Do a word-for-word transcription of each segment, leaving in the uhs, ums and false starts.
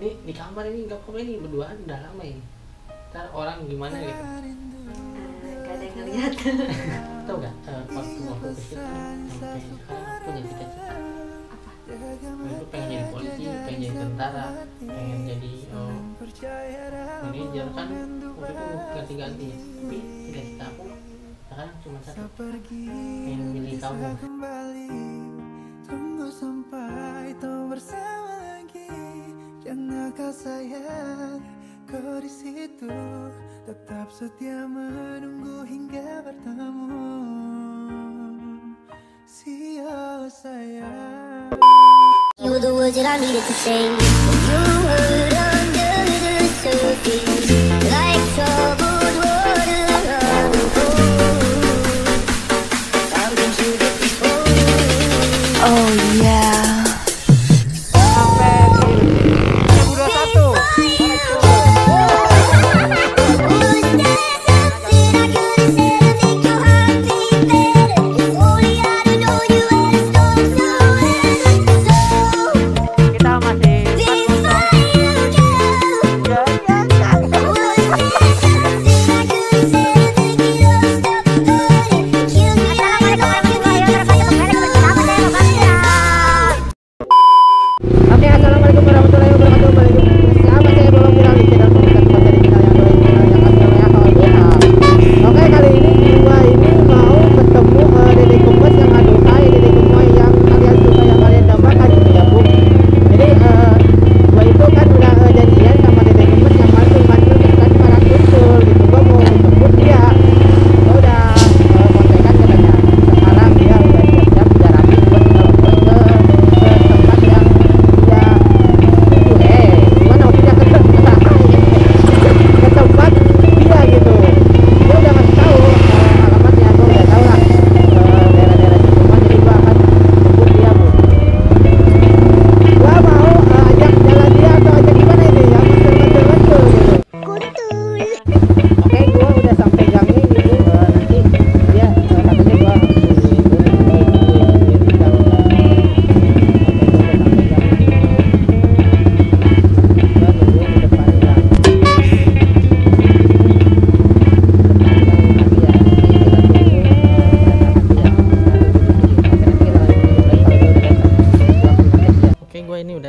nih di kamar ini nggak apa-apa ini berduaan udah lama ini. Ntar orang gimana gitu? Gak ada yang ngeliat. Tau gak waktu waktu kecil sampai sekarang aku punya cita-cita. Apa? Aku pengen jadi polisi, pengen jadi tentara, pengen jadi manajer kan. Waktu itu ganti-ganti, tapi cita-cita aku sekarang cuma satu, pengen milih kamu. Sampai tahu bersama lagi, jangan kau sayang, kau di situ tetap setia menunggu hingga bertemu. See you, sayang. You were the words that I needed to say. You were under the surface, like troubled water on the coast. Something you did before. Oh yeah.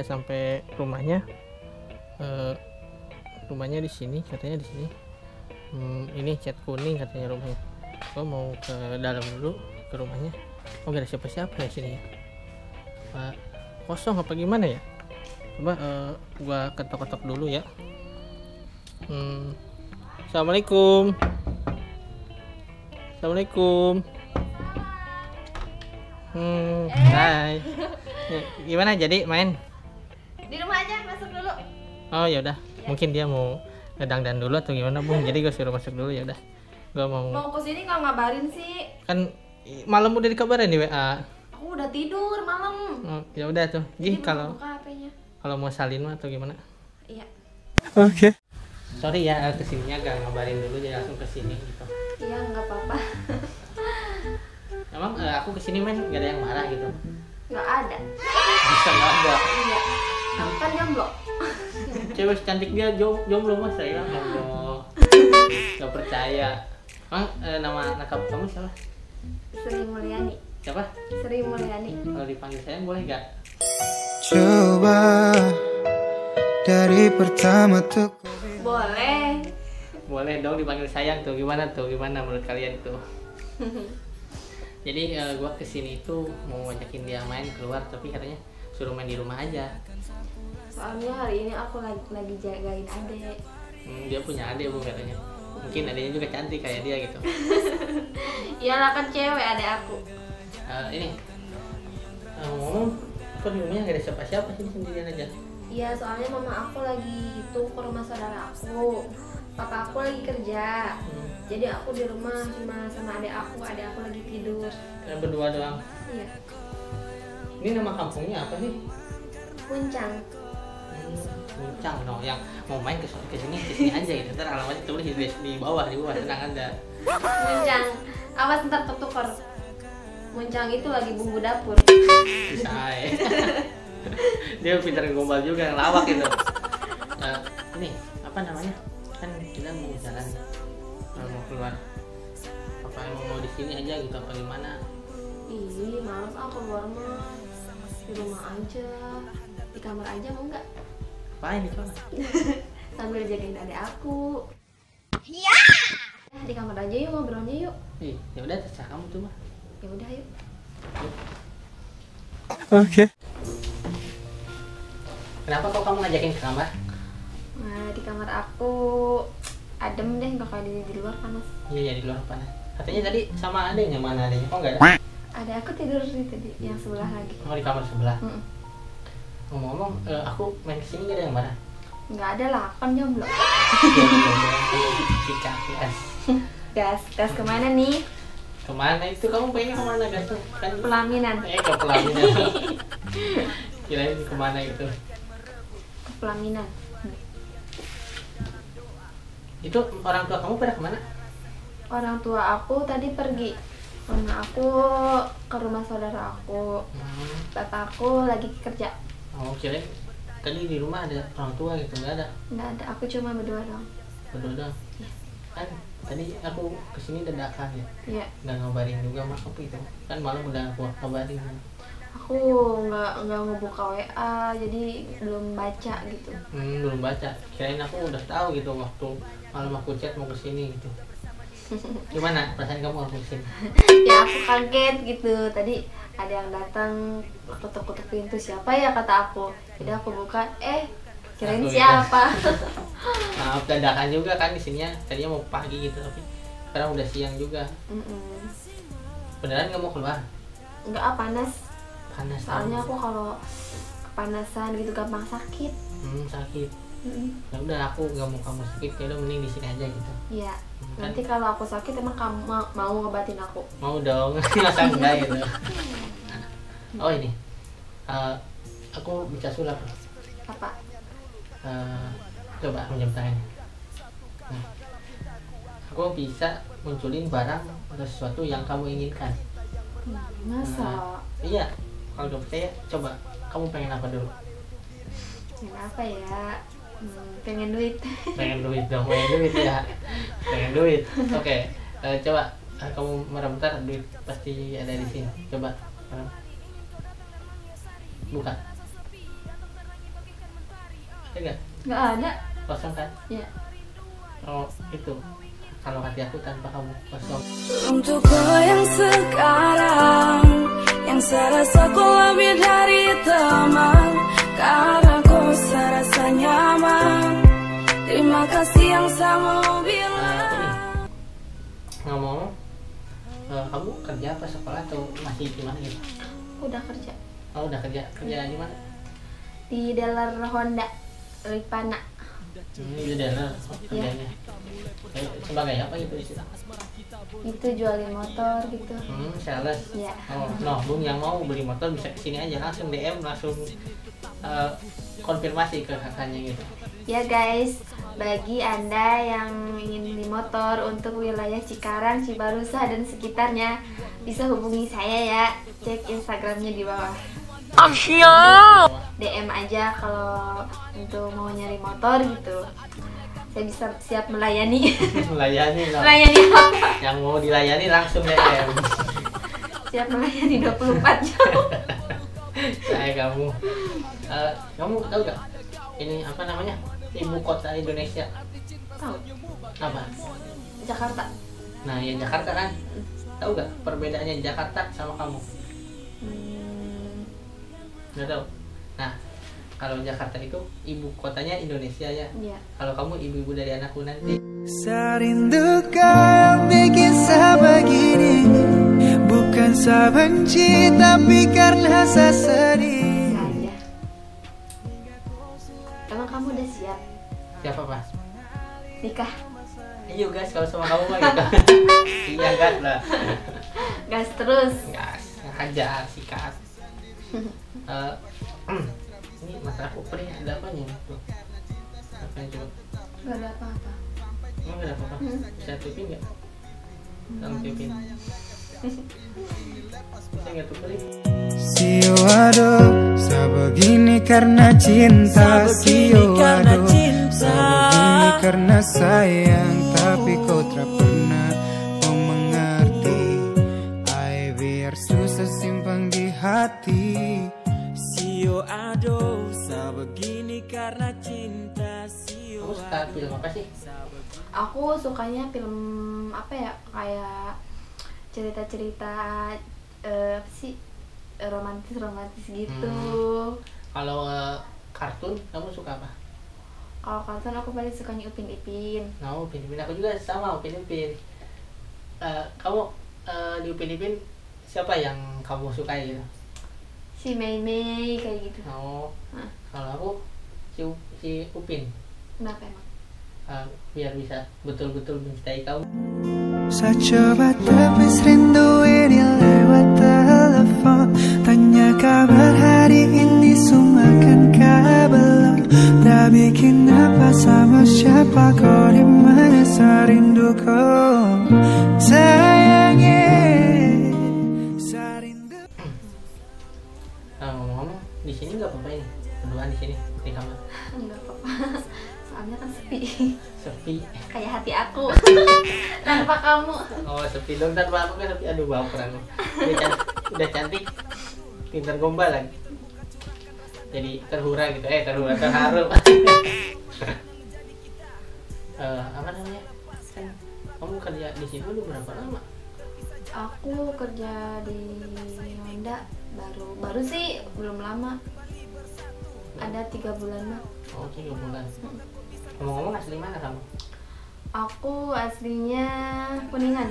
Sampai rumahnya, uh, rumahnya di sini katanya, di sini hmm, ini cat kuning katanya rumahnya. Gua mau ke dalam dulu ke rumahnya. Oh gak ada siapa-siapa ya sini ya, uh, kosong apa gimana ya? Coba uh, gua ketok-ketok dulu ya. hmm. Assalamualaikum. Assalamualaikum. hmm, Hai. Gimana jadi main? Di rumah aja, masuk dulu. Oh yaudah, ya. Mungkin dia mau ngedang-dang dulu atau gimana Bung, jadi gue suruh masuk dulu. Yaudah gue mau mau kesini kalau ngabarin sih kan malam udah dikabarin di W A. Aku udah tidur malam. Oh, yaudah tuh, jadi kalau kalau mau salin mah atau gimana? Iya. Oke. Okay. Sorry ya kesininya gak ngabarin dulu, jadi langsung kesini gitu. Iya nggak apa-apa. Emang aku kesini main gak ada yang marah gitu? Nggak ada. Bisa nggak ada? Iya. Kan jomblo. Cewek cantik dia jomblo mas, saya jomblo. Gak percaya. Emang eh, nama anak kamu siapa? Suri Mauliani. Siapa? Suri Mauliani. Kalau dipanggil saya boleh gak? Coba dari pertama tuh. Boleh. Boleh dong dipanggil sayang tuh. Gimana tuh? Gimana menurut kalian tuh? Jadi eh, gua kesini tuh mau ngajakin dia main keluar, tapi katanya suruh main di rumah aja. Soalnya hari ini aku lagi, lagi jagain adek. Hmm, dia punya adek Bu katanya. Mungkin adeknya juga cantik kayak dia gitu. Iyalah kan cewek adek aku. Uh, ini. Oh, kok di rumahnya gak ada siapa-siapa sih, sendirian aja? Iya, soalnya mama aku lagi itu ke rumah saudara aku. Papa aku lagi kerja. Hmm. Jadi aku di rumah cuma sama adek aku, adek aku lagi tidur. Kalian berdua doang? Iya. Ini nama kampungnya apa nih? Muncang. Muncang no, yang mau main ke sini ke sini aja gitu. Ntar alamatnya tulis di, di bawah di bawah tenang aja. Muncang, awas ntar ketukar. Muncang itu lagi bumbu dapur. Bisa. Dia pintar gombal juga, yang lawak itu. lama di rumah aja, di kamar aja, mau nggak? Paling di kamar. Sambil jagain adik aku. Iya. Nah, di kamar aja yuk ngobrolnya yuk. Ih, ya udah terserah kamu tuh mah. Ya udah yuk. Oke. Okay. Kenapa kok kamu ngajakin ke kamar? Nah, di kamar aku adem deh, bakal di, di luar panas. Iya ya, di luar panas. Katanya tadi sama adek, yang mana adeknya? Kok nggak ada? Ada, aku tidur di tadi yang sebelah lagi. Oh, di kamar sebelah. Mm-mm. Ngomong-ngomong, uh, aku main kesini nggak ada yang marah? Nggak ada lah, kan jomblo. Sikat gas. Gas, gas kemana nih? Kemana itu? Kamu pengen kemana gasnya? Kan pelaminan. Eh, ke pelaminan. Kirain kemana itu? Ke pelaminan. Itu orang tua kamu pada kemana? Orang tua aku tadi pergi. Karena aku ke rumah saudara aku. Hmm. Bapak aku lagi kerja. Oh, kirain tadi di rumah ada orang tua gitu, nggak ada? Nggak ada, aku cuma berdua dong. Berdua dong? Iya. Kan tadi aku kesini dadakan ya? Iya. Nggak ngabarin juga mah aku itu. Kan malam udah aku kabarin. Aku nggak nggak ngebuka W A, jadi belum baca gitu. Hmm, belum baca. Kirain aku udah tahu gitu waktu malam aku chat mau kesini gitu. Gimana perasaan kamu waktu kesini? Ya aku kaget gitu. Tadi ada yang datang ketuk-ketuk pintu, siapa ya kata aku. Jadi aku buka, eh kirain aku siapa? Maaf, dadakan juga kan di sininya. Tadinya mau pagi gitu tapi sekarang udah siang juga. Mm-mm. Beneran nggak mau keluar? Enggak, panas. Panas. Soalnya aku kalau kepanasan gitu gampang sakit. Hmm, sakit. Mm-mm. Ya udah, aku nggak mau kamu sakit, ya udah mending di sini aja gitu. Iya. Kan? Nanti kalau aku sakit emang kamu mau, mau ngobatin aku? Mau dong, masa enggak gitu. Oh ini, uh, aku bisa sulap. Apa? Uh, coba aku nyamtain. Nah, aku bisa munculin barang atau sesuatu yang kamu inginkan. Masa? Uh, iya, kalau udah percaya, coba kamu pengen apa dulu? Pengen apa ya? Hmm, pengen duit. Pengen duit dong, pengen duit ya. Pengen duit. Oke, okay. uh, coba uh, kamu merem, bentar duit pasti ada di sini. Coba merem. Buka. Ada nggak? Nggak ada. Kosong kan? Iya. Oh itu. Kalau hati aku tanpa kamu kosong. Untuk kau yang sekarang, yang serasa ku lebih dari teman. Karena kau serasa nyaman. Terima kasih yang sama bilang. Uh, Ngomong, uh, kamu kerja apa, sekolah atau masih gimana gitu? Udah kerja. Oh udah kerja, kerja hmm. Di mana? Di dealer Honda, Ripana. Hmm, di dealer kerjanya. Ya. Eh, sebagai apa gitu di situ? Itu jualin motor gitu. Hmm, sales. Iya. Oh, nah, Bung yang mau beli motor bisa kesini aja, langsung D M, langsung. Uh, konfirmasi ke kakaknya gitu. Ya guys, bagi anda yang ingin beli motor untuk wilayah Cikarang, Cibarusah dan sekitarnya, bisa hubungi saya ya. Cek Instagramnya di bawah. Asyik. D M aja kalau untuk mau nyari motor gitu. Saya bisa siap melayani. Melayani. Melayani apa? Yang mau dilayani langsung D M. Siap melayani dua puluh empat jam. Saya kamu, uh, kamu tahu gak ini apa namanya ibu kota Indonesia? Tahu. Apa? Jakarta. Nah ya Jakarta kan. Tahu gak perbedaannya Jakarta sama kamu? Hmm. Nggak tahu. Nah kalau Jakarta itu ibu kotanya Indonesia ya. Iya. Kalau kamu ibu-ibu dari anakku nanti. Serindu kau bikin sebegini. Bukan saya benci, tapi karena saya sedih. Nah, ya. Emang kamu udah siap? Siap apa? Nikah. Iya guys, kalau sama kamu mah gitu. Iya gas lah. Gas terus. Gas, hajar, sikat. uh, ini mata aku perih, ada apanya? Apa yang coba? Gak ada apa-apa. Emang gak ada apa-apa? Hmm? Bisa tipin gak? Kamu tipin. Sio aduh, sebegini karena cinta. Sio aduh, sebegini karena sayang. Tapi kau tak pernah mau mengerti. I biar susah simpan di hati. hati. Sio ado sabegini karena cinta. Sio ado. Film apa sih? Aku sukanya film apa ya, kayak cerita-cerita eh, apa sih, romantis-romantis gitu. Hmm. Kalau uh, kartun kamu suka apa? Kalau kartun aku paling sukanya Upin Ipin. Nah, no, Upin Ipin aku juga sama Upin Ipin. Uh, kamu uh, di Upin Ipin siapa yang kamu sukai gitu? Si Mei Mei kayak gitu. Oh. No. Kalau aku si, si Upin. Kenapa emang? Uh, biar bisa betul-betul mencintai kamu. Saya coba tepis rindu ini lewat telepon. Tanya kabar hari ini, sumakan kabel. Tak bikin apa sama siapa, kau dimana sarinduku. Sayangnya sarindu. Ngomong-ngomong, di sini nggak apa-apa ini? Berduaan di sini, di kamar? Nggak apa-apa. Soalnya kan sepi. Sepi. Kayak hati aku. Tanpa kamu. Oh, sepi dong tanpa aku kan sepi. Aduh, baperan. Udah cantik, udah cantik. Pintar gombal lagi. Jadi terhura gitu. Eh, terhura terharu. uh, apa namanya? Kamu kerja di sini udah berapa lama? Aku kerja di Honda baru baru sih belum lama. Ada tiga bulan mah. Oh, tiga bulan. Ngomong-ngomong asli mana kamu? Aku aslinya Kuningan.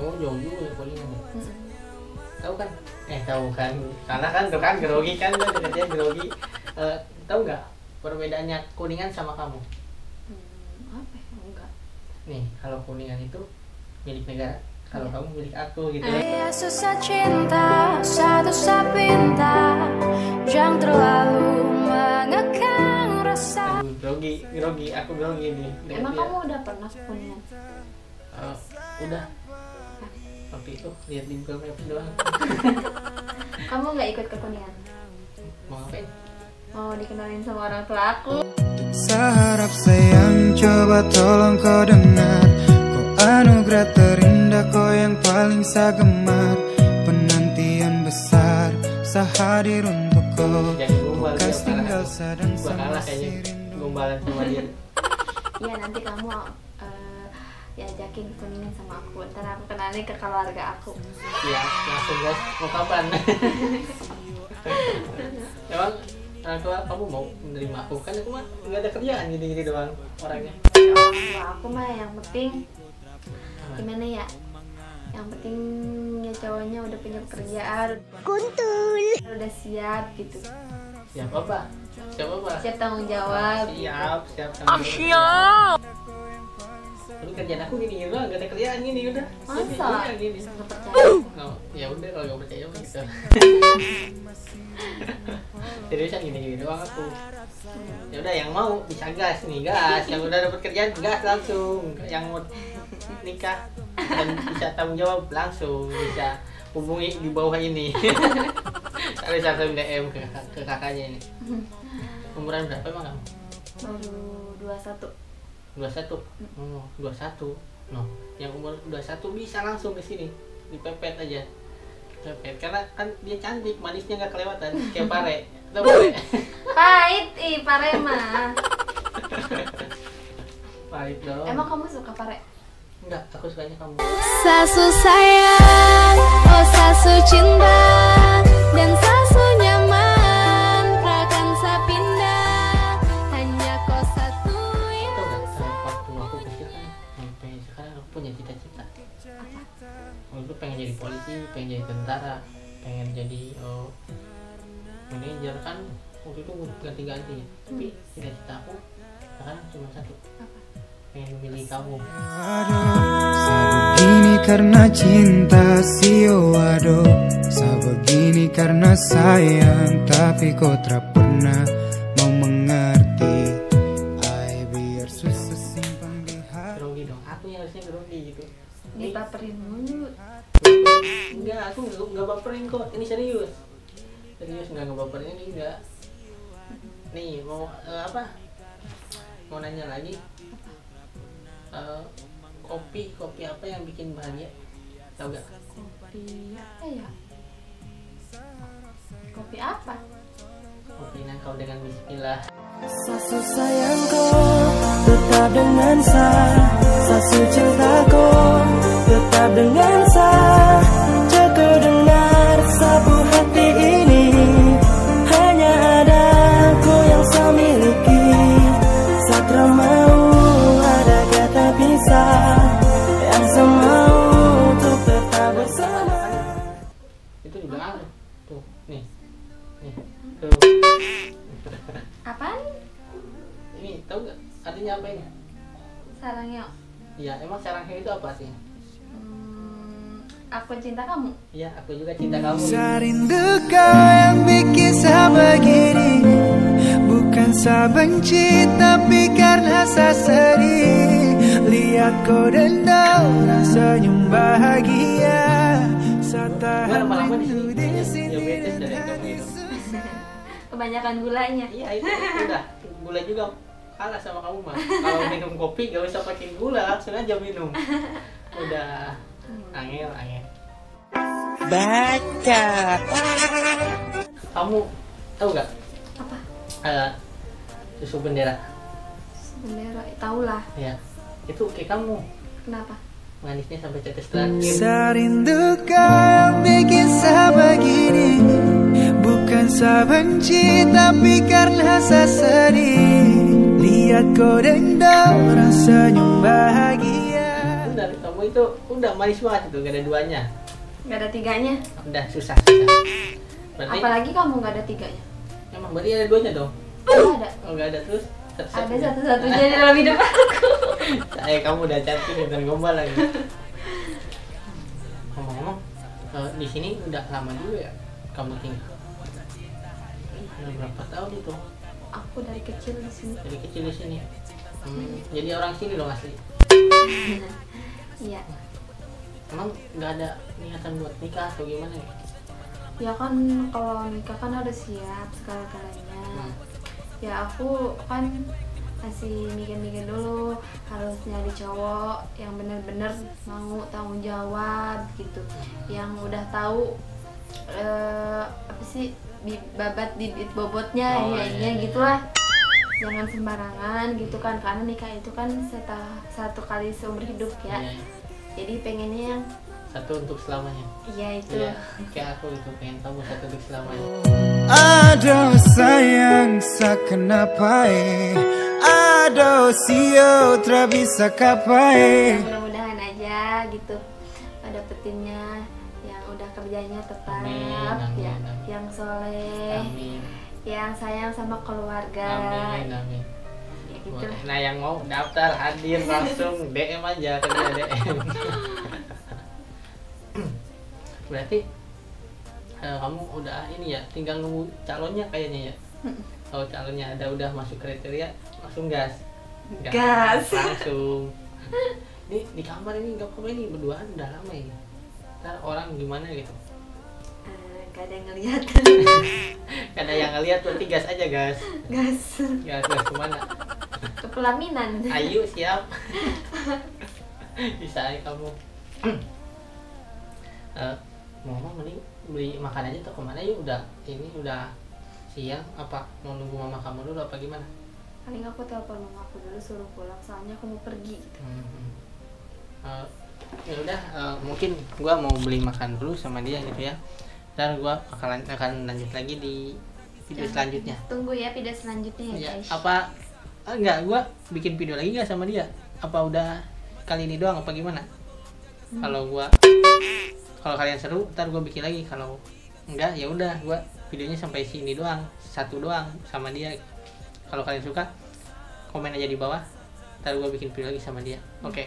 Oh, jauh juga ya Kuningan. Hmm. Tahu kan? Eh, tahu kan? Karena kan tuh kan grogi kan, dekatnya grogi. Uh, tahu nggak perbedaannya Kuningan sama kamu? Hmm, apa? Enggak. Nih, kalau Kuningan itu milik negara, kalau kamu milik aku gitu. Ayah susah cinta, satu sapinta, jangan terlalu mengekang rasa. Aduh, grogi, grogi, aku grogi nih. Emang dia. Kamu udah pernah punya? Uh, udah. Waktu itu lihat di Google Maps doang. Kamu nggak ikut ke Kuningan? Mau ngapain? Mau dikenalin sama orang tua aku. Seharap sayang, coba tolong kau dengar. Anugerah terindah kau yang paling saya gemar. Penantian besar sehadir untuk kau. Bekas tinggal sadang sama si rindu. Iya, nanti kamu uh, diajakin Kuningan sama aku. Ntar aku kenalin ke keluarga aku. Iya, langsung guys, mau kapan? Emang aku, kamu mau menerima aku? Kan aku mah nggak ada kerjaan gini-gini doang orangnya. Wah, aku mah yang penting gimana ya, yang penting ya cowoknya udah punya pekerjaan, kuntul udah siap gitu. Siap apa? Siap apa? Siap tanggung jawab. Siap, siap tanggung jawab. Tapi kerjaan aku gini juga, gak ada kerjaan gini udah. Masa? Nggak percaya? Ya udah, kalau nggak percaya mah gitu. Seriusan gini-gini doang aku. Ya udah, yang mau bisa gas nih gas, yang udah dapat kerjaan gas langsung, yang mau nikah dan bisa tanggung jawab langsung bisa hubungi di bawah ini. Saya langsung D M ke, ke kakaknya ini. Umuran berapa emang kamu? Baru dua puluh satu. Oh, dua puluh satu. No, yang umur dua puluh satu bisa langsung ke sini, dipepet aja. Pepet karena kan dia cantik, manisnya nggak kelewatan kayak pare. Tahu pare? Pahit ih pare mah. Pahit dong. Emang kamu suka pare? Enggak, aku sukanya kamu. Sasu sayang, oh sasu cinta, dan sasu nyaman, rakan sapindah, hanya kau satu yang. Itu nggak salah waktu aku kecil kan, sampai sekarang aku punya cita-cita. Apa? Aku pengen jadi polisi, pengen jadi tentara, pengen jadi oh, manajer kan. Waktu itu ganti-ganti, tapi cita-cita aku sekarang cuma satu. Apa? Memilih kamu. Sabegini karena cinta, sio ado. Sabegini karena sayang, tapi kau tak pernah mau mengerti. Ai biar susah simpan di hati. Grogi dong, aku yang harusnya grogi gitu. Dipaperin dulu. Enggak, aku nggak baperin kok. Ini serius. Serius nggak ngebaperin ini enggak. Nih mau uh, apa? Mau nanya lagi. Uh, kopi kopi apa yang bikin bahagia, tau gak? Kopi apa ya? Kopi apa? Kopi nangkau dengan bismillah. Sasu sayangku, tetap dengan sa. Sasu cintaku, tetap dengan sa. Jago dengar sabu hati ini. Hanya adaku yang saya miliki. Satra mau ada kata bisa. Yang saya mau untuk tetap bersama. Itu di belakang tuh, nih. Nih, tuh. Apaan? Ini tahu nggak artinya apa ini? Sarangnya. Iya, emang sarangnya itu apa sih? Hmm, aku cinta kamu. Iya, aku juga cinta kamu. Sarindu kau yang bikin saya begini. Bukan saya benci, tapi karena saya sedih. Lihat kau dendam, senyum bahagia. Gua lama-lama di sini, diabetes dari kamu itu. Kebanyakan gulanya. Iya itu, udah gula juga kalah sama kamu mah. Kalau minum kopi gak usah pakai gula, langsung aja minum. Udah angel angel. Baca. Kamu tahu nggak? Apa? Uh, susu bendera. Susu bendera, tahu lah. Iya, itu kayak kamu. Kenapa? Manisnya sampai tetes terakhir. Serindu kau bikin saya begini. Bukan saya benci, tapi karena saya sedih. Lihat kau dendam, rasanya bahagia. Benar, kamu itu udah manis banget itu, gak ada duanya. Gak ada tiganya. Udah, susah, susah. Berarti, apalagi kamu gak ada tiganya. Emang berarti ada duanya dong? Gak ada. Oh gak ada, terus? Ada satu-satunya di dalam hidup aku. Eh, kamu udah cantik dan gombal lagi. Ngomong-ngomong, di sini udah lama dulu ya kamu tinggal? Udah berapa tahun itu? Aku dari kecil di sini. Dari kecil di sini. Hmm. Jadi orang sini dong asli. Iya. Emang nggak ada niatan buat nikah atau gimana ya? Ya kan kalau nikah kan harus siap segala-galanya. Hmm. Ya aku kan masih mikir-mikir dulu, harus nyari cowok yang bener-bener mau tanggung jawab gitu, yang udah tahu uh, apa sih babat bibit bobotnya, oh, ya iya. Gitulah, jangan sembarangan gitu kan, karena nikah itu kan setelah satu kali seumur hidup ya, yeah. Jadi pengennya yang satu untuk selamanya. Iya itu. Ya, kayak aku itu pengen kamu satu untuk selamanya. Aduh sayang, saya kenapa? Aduh siyo, terabisa kapai. Mudah-mudahan aja gitu, dapetinnya yang udah kerjanya tetap, amin, ya, amin, yang soleh, amin, yang sayang sama keluarga. Amin, amin. Ya, gitu. Nah yang mau daftar hadir langsung D M aja, kerja D M. Berarti eh, kamu udah ini ya, tinggal nunggu calonnya kayaknya ya. Kalau calonnya ada udah masuk kriteria, langsung gas. Gas, gas. Langsung. Ini di kamar ini nggak apa-apa, ini berduaan udah lama ya. Ntar orang gimana gitu? Uh, gak ada yang ngeliat. Gak ada yang ngeliat, berarti gas aja gas. Gas. Gas gas kemana? Ke pelaminan. Ayo siap. Bisa aja kamu. Uh, mama mending beli makan aja atau kemana yuk, udah ini udah siang apa mau nunggu mama kamu dulu apa gimana? Paling aku telepon mama aku dulu suruh pulang, soalnya aku mau pergi gitu. Hmm. Uh, ya udah uh, mungkin gua mau beli makan dulu sama dia gitu ya. Ntar gua akan akan lanjut lagi di video ya, selanjutnya. Tunggu ya video selanjutnya ya, ya guys. Apa uh, enggak gua bikin video lagi nggak sama dia? Apa udah kali ini doang apa gimana? Hmm. Kalau gua kalau kalian seru, ntar gue bikin lagi. Kalau enggak, ya udah, gue videonya sampai sini doang, satu doang sama dia. Kalau kalian suka, komen aja di bawah. Ntar gue bikin video lagi sama dia. Oke. Okay.